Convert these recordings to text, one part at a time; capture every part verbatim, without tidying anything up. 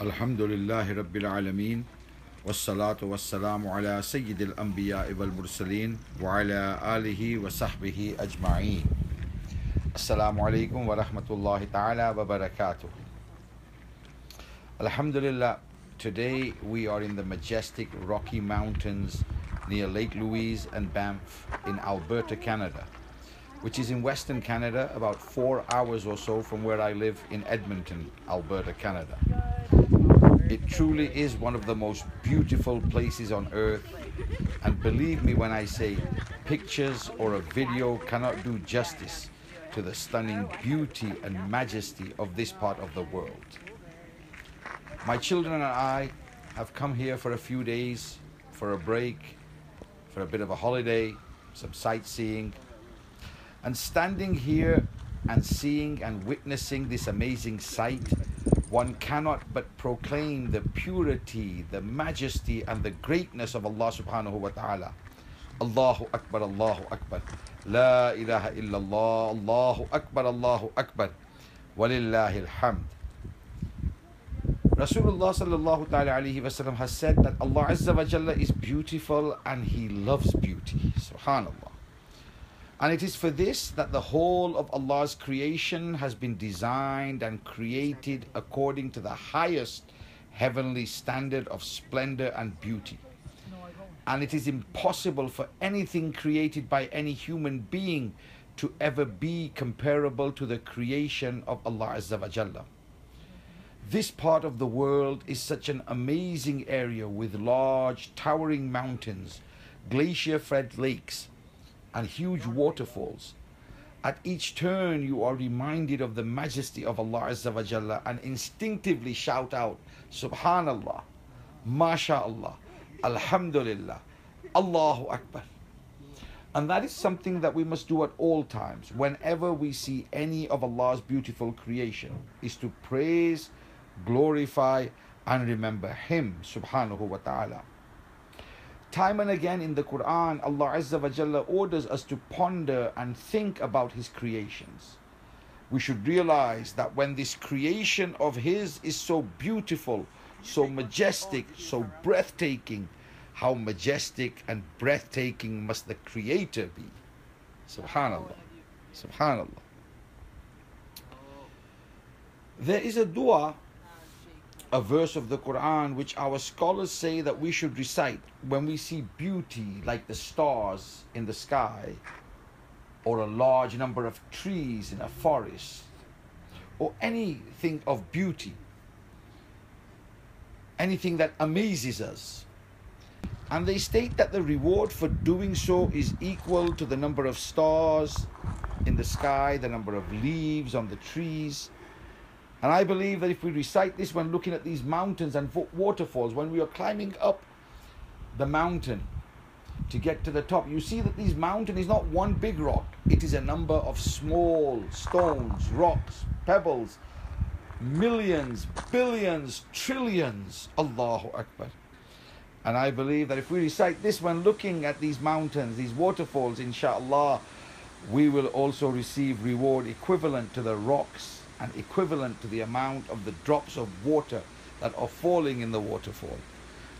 الحمد لله رب العالمين والصلاة والسلام على سيد الأنبياء والمرسلين وعلى آله وصحبه أجمعين. السلام عليكم ورحمة الله تعالى وبركاته. Alhamdulillah, today we are in the majestic Rocky Mountains near Lake Louise and Banff in Alberta, Canada, which is in Western Canada, about four hours or so from where I live in Edmonton, Alberta, Canada. It truly is one of the most beautiful places on earth, and believe me when I say pictures or a video cannot do justice to the stunning beauty and majesty of this part of the world. My children and I have come here for a few days, for a break, for a bit of a holiday, some sightseeing. And standing here and seeing and witnessing this amazing sight, one cannot but proclaim the purity, the majesty, and the greatness of Allah subhanahu wa ta'ala. Allahu Akbar, Allahu Akbar. La ilaha illallah, Allahu Akbar, Allahu Akbar. Walillahi alhamd. Rasulullah sallallahu ta'ala alayhi wa sallam has said that Allah azza wa jalla is beautiful and He loves beauty. Subhanallah. And it is for this that the whole of Allah's creation has been designed and created according to the highest heavenly standard of splendor and beauty. And it is impossible for anything created by any human being to ever be comparable to the creation of Allah Azza wa Jalla. This part of the world is such an amazing area with large towering mountains, glacier-fed lakes, and huge waterfalls. At each turn you are reminded of the majesty of Allah Azza wa Jalla and instinctively shout out, Subhanallah, MashaAllah, Alhamdulillah, Allahu Akbar. And that is something that we must do at all times, whenever we see any of Allah's beautiful creation, is to praise, glorify, and remember Him, Subhanahu wa Ta'ala. Time and again in the Qur'an, Allah Azza wa Jalla orders us to ponder and think about His creations. We should realize that when this creation of His is so beautiful, so majestic, so breathtaking, how majestic and breathtaking must the Creator be. Subhanallah. Subhanallah. There is a dua, a verse of the Qur'an, which our scholars say that we should recite when we see beauty like the stars in the sky, or a large number of trees in a forest, or anything of beauty, anything that amazes us. And they state that the reward for doing so is equal to the number of stars in the sky, the number of leaves on the trees. And I believe that if we recite this when looking at these mountains and waterfalls, when we are climbing up the mountain to get to the top, you see that this mountain is not one big rock. It is a number of small stones, rocks, pebbles, millions, billions, trillions. Allahu Akbar. And I believe that if we recite this when looking at these mountains, these waterfalls, inshaAllah, we will also receive reward equivalent to the rocks and equivalent to the amount of the drops of water that are falling in the waterfall.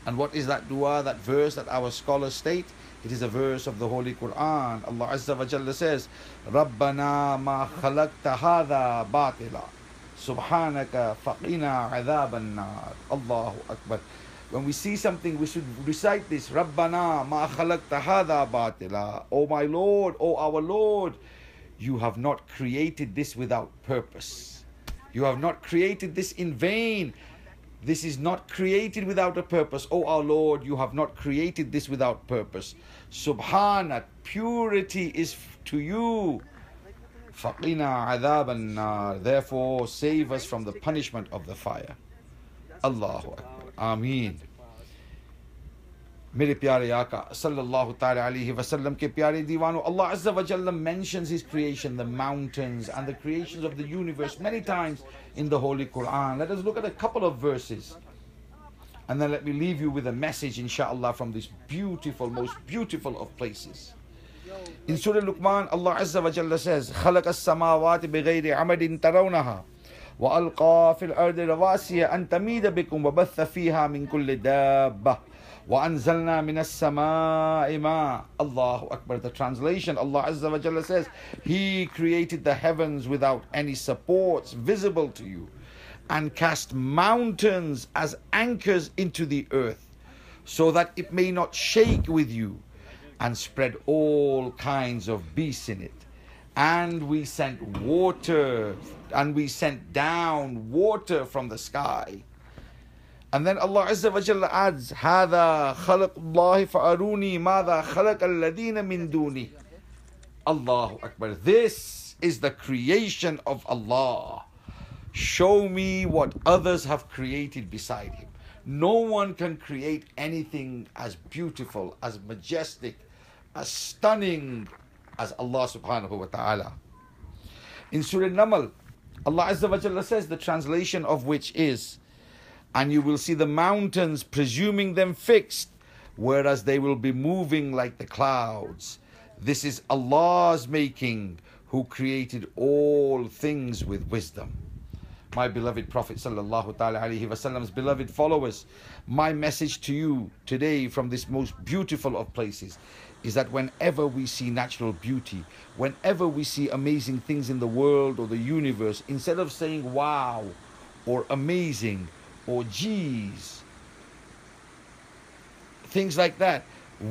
And what is that dua, that verse that our scholars state? It is a verse of the Holy Qur'an. Allah Azza wa Jalla says, Rabbana ma khalaqta hadha batila, subhanaka faqina adhaban nar. Allahu Akbar. When we see something, we should recite this, Rabbana ma khalaqta hadha batila. O my Lord, O our Lord, you have not created this without purpose. You have not created this in vain. This is not created without a purpose. Oh, our Lord, you have not created this without purpose. Subhanak, purity is to you. Faqina adhaban nar. Therefore, save us from the punishment of the fire. Allahu Akbar. Ameen. Mere pyare Aka sallallahu ta'ala alayhi wa sallam ke pyare diwano, Allah Azza wa Jalla mentions His creation, the mountains and the creations of the universe, many times in the Holy Qur'an. Let us look at a couple of verses, and then let me leave you with a message, insha'Allah, from this beautiful, most beautiful of places. In Surah Luqman, Allah Azza wa Jalla says, خَلَقَ السَّمَاوَاتِ بِغَيْرِ عَمَدٍ تَرَوْنَهَا وألقى في الأرض رواسي أن تميد بكم وبث فيها من كل دابة وأنزلنا من السماء ماء. Allahu Akbar. The translation, Allah Azza wa Jalla says, He created the heavens without any supports visible to you and cast mountains as anchors into the earth so that it may not shake with you, and spread all kinds of beasts in it. And we sent water, and we sent down water from the sky. And then Allah Azza wa Jalla adds, هَذَا خَلَقُ اللَّهِ فَأَرُونِي مَاذَا خَلَقَ الَّذِينَ مِن دُونِهِ. Allahu Akbar. This is the creation of Allah. Show me what others have created beside Him. No one can create anything as beautiful, as majestic, as stunning as Allah subhanahu wa ta'ala. In Surah An-Naml, Allah Azza wa Jalla says, the translation of which is, and you will see the mountains presuming them fixed, whereas they will be moving like the clouds. This is Allah's making, who created all things with wisdom. My beloved Prophet sallallahu ta'ala alayhi wa sallam's beloved followers, my message to you today from this most beautiful of places is that whenever we see natural beauty, whenever we see amazing things in the world or the universe, instead of saying wow or amazing or geez, things like that,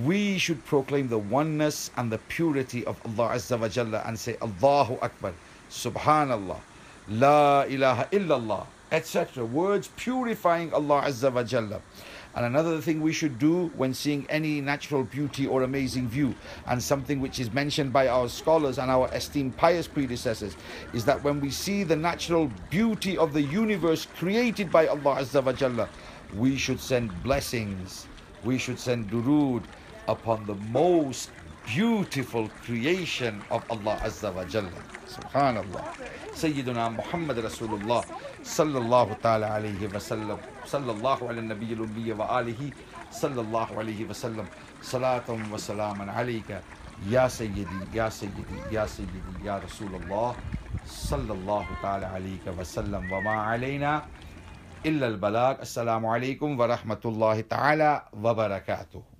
we should proclaim the oneness and the purity of Allah Azza wa Jalla and say Allahu Akbar, Subhanallah, La ilaha illallah, et cetera. Words purifying Allah Azza wa Jalla. And another thing we should do when seeing any natural beauty or amazing view, and something which is mentioned by our scholars and our esteemed pious predecessors, is that when we see the natural beauty of the universe created by Allah Azza wa Jalla, we should send blessings, we should send durood upon the most beautiful creation of Allah Azza wa Jalla. Subhanallah. Sayyiduna Muhammad Rasulullah sallallahu ta'ala alayhi wa sallam, sallallahu ala nabiy al-ummiy wa alihi sallallahu alayhi wa sallam, salatan wa salaman alayka ya sayyidi ya sayyidi ya sayyidi ya Rasulullah sallallahu ta'ala alayka wa sallam, wa ma alayna illa al-balag. Assalamu alaykum wa rahmatullahi ta'ala wa barakatuh.